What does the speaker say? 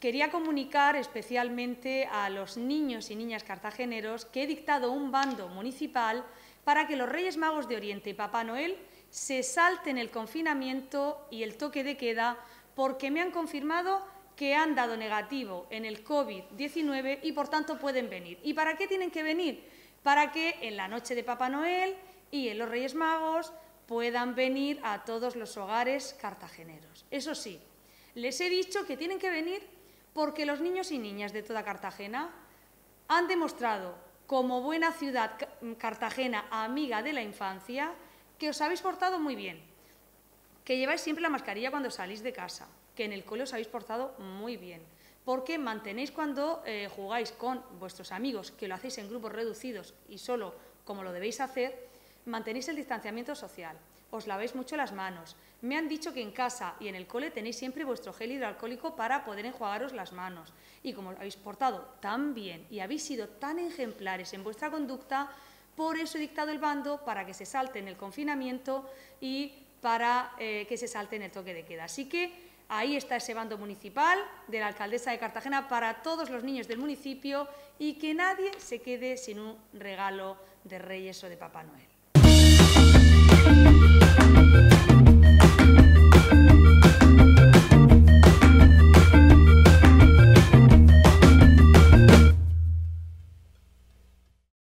Quería comunicar especialmente a los niños y niñas cartageneros que he dictado un bando municipal para que los Reyes Magos de Oriente y Papá Noel se salten el confinamiento y el toque de queda, porque me han confirmado que han dado negativo en el COVID-19 y, por tanto, pueden venir. ¿Y para qué tienen que venir? Para que en la noche de Papá Noel y en los Reyes Magos puedan venir a todos los hogares cartageneros. Eso sí, les he dicho que tienen que venir porque los niños y niñas de toda Cartagena han demostrado, como buena ciudad Cartagena, amiga de la infancia, que os habéis portado muy bien, que lleváis siempre la mascarilla cuando salís de casa, que en el cole os habéis portado muy bien, porque mantenéis cuando jugáis con vuestros amigos, que lo hacéis en grupos reducidos y solo como lo debéis hacer, mantenéis el distanciamiento social, os laváis mucho las manos. Me han dicho que en casa y en el cole tenéis siempre vuestro gel hidroalcohólico para poder enjuagaros las manos. Y como os habéis portado tan bien y habéis sido tan ejemplares en vuestra conducta, por eso he dictado el bando para que se salten el confinamiento y para que se salten el toque de queda. Así que ahí está ese bando municipal de la alcaldesa de Cartagena para todos los niños del municipio y que nadie se quede sin un regalo de Reyes o de Papá Noel.